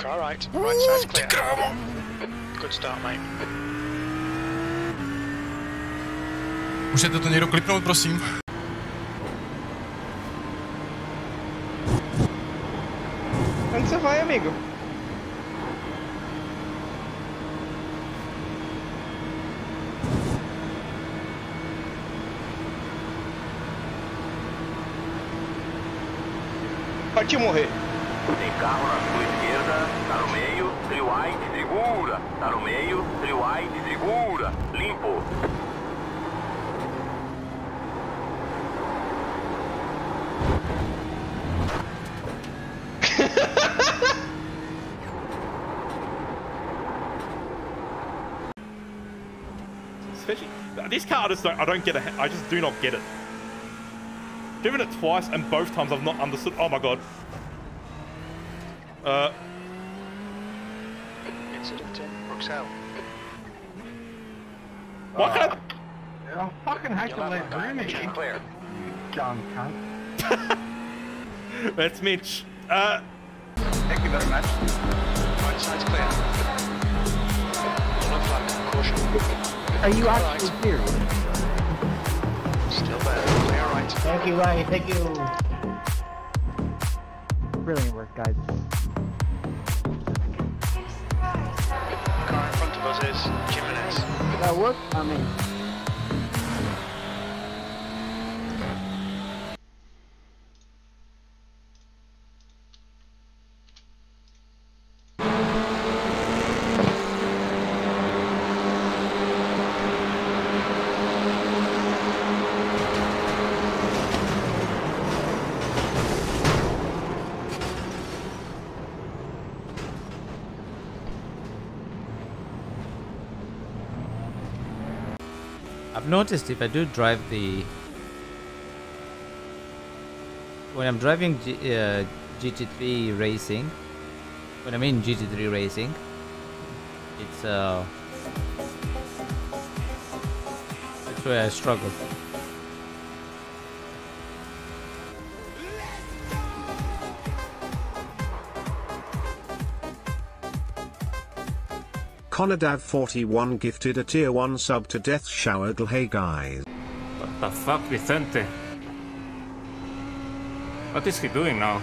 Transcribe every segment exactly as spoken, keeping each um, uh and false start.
Car right, right side's clear. Good start, mate. Můžete to někdo klipnout, prosím? Onde você vai, amigo? Pode morrer. Tem carro na sua esquerda, tá no meio, three wide, segura. Tá no meio, three wide, segura. Limpo. Especially, this car, I just don't, I don't get it. I just do not get it. Driven it twice, and both times I've not understood. Oh my god. Uh. Incident in Roxelle. What? Uh, I fucking hate the left room. Clear. Dumb cunt. That's Mitch. Uh. Thank you very much. Right side's clear. Yellow flag. Caution. Are you actually here? Still there. Clear right. Thank you, Ryan. Thank you. Brilliant work, guys. Car in front of us is Jimenez. Did that work? I mean. I've noticed if I do drive the, when I'm driving G, uh, G T three racing, when I'm in G T three racing, it's uh, that's where I struggle. Conadav forty-one gifted a tier one sub to Death Shower. Hey guys. What the fuck, Vicente? What is he doing now?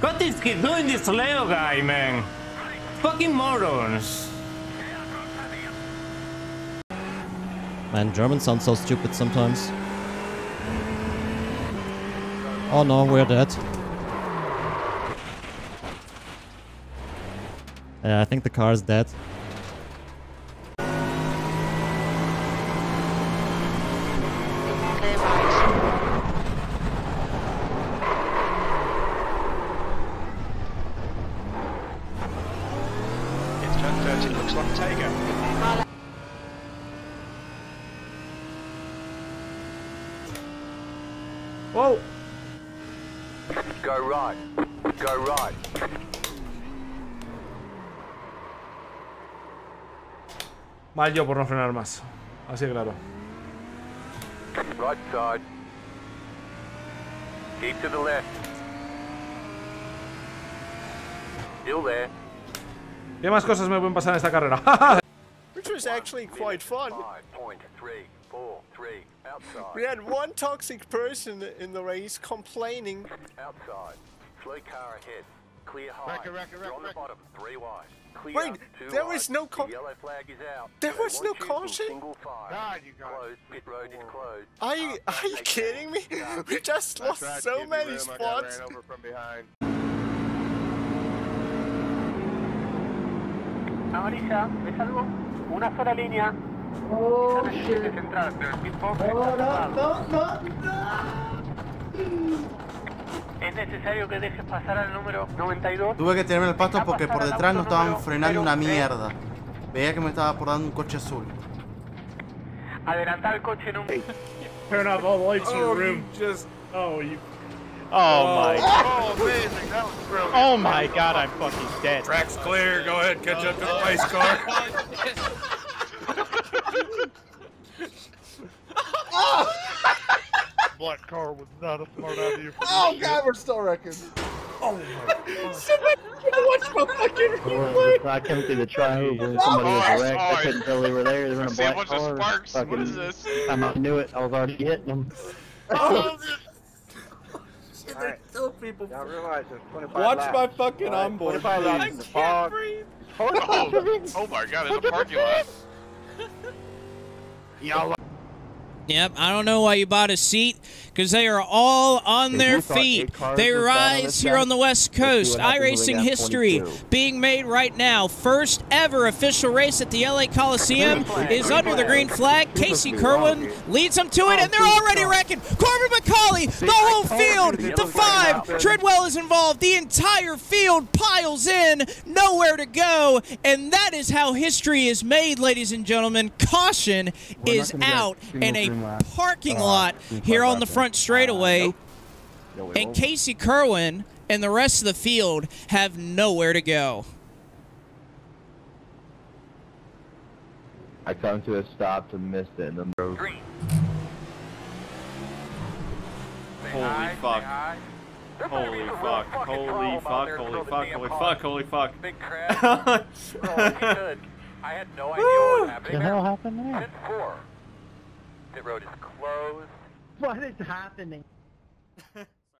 What is he doing, this Leo guy, man? Fucking morons. Man, German sounds so stupid sometimes. Oh no, we're dead. Yeah, I think the car is dead. Whoa! Go right. Go right. Mal yo por no frenar más. Así claro. Right side. Keep to the left. Still there. ¿Qué más cosas me pueden pasar en esta carrera? Which was actually quite fun. five point three four three. Outside. We had one toxic person in the race complaining. Outside. Slow car ahead. Clear high. Racker, racker, racker, on the bottom. Three wide. Clear. Wait, there was no caution. The yellow flag is out. There was no caution. God, you guys. Pit road is closed. Are you, are you kidding me? We just lost so many spots. I ran over from behind. Ahorita, me salgo. Una sola línea. Oh, shit. Oh, no, no, no, no. Es necesario que dejes pasar al número noventa y dos. Tuve que tenerme el pasto porque por detrás no estaban frenando una mierda. Veía que me estaba por dando un coche azul. Adelantar el coche número. Turn up all lights in the room. Just, oh, you. Oh my god. Oh, amazing. That was brilliant. Oh my god, I'm fucking dead. Track's clear. Go ahead, catch up to the race car. Black car was not a smart idea for Oh god, we're still wrecking. Oh my god. Somebody watch my fucking replay. I came through the tri-over and somebody was wrecked. I couldn't tell they were there. They were in a black car. I see a bunch of sparks. Fucking, what is this? I knew it. I was already hitting them. Oh, shit, they're still people. Y'all realize there's twenty-five watch laps. My fucking right, onboard. I can't fog. Breathe. Oh, oh my god, there's a parking lot. Y'all. Yep, I don't know why you bought a seat, because they are all on their feet. They rise here on the West Coast. iRacing history being made right now. First ever official race at the L A Coliseum is under the green flag. Casey Kerwin leads them to it, and they're already wrecking. Corbin McCauley, the whole field, the five. Treadwell is involved. The entire field piles in, nowhere to go. And that is how history is made, ladies and gentlemen. Caution is out, and a parking lot here on the front straightaway, and Casey Kerwin and the rest of the field have nowhere to go. I come to a stop to miss it in the road. Green. Holy fuck. Holy fuck. Holy fuck. Holy fuck. Holy fuck. Holy fuck. Big crash. I had no idea what was happening. What the hell happened there? The road is closed. What is happening?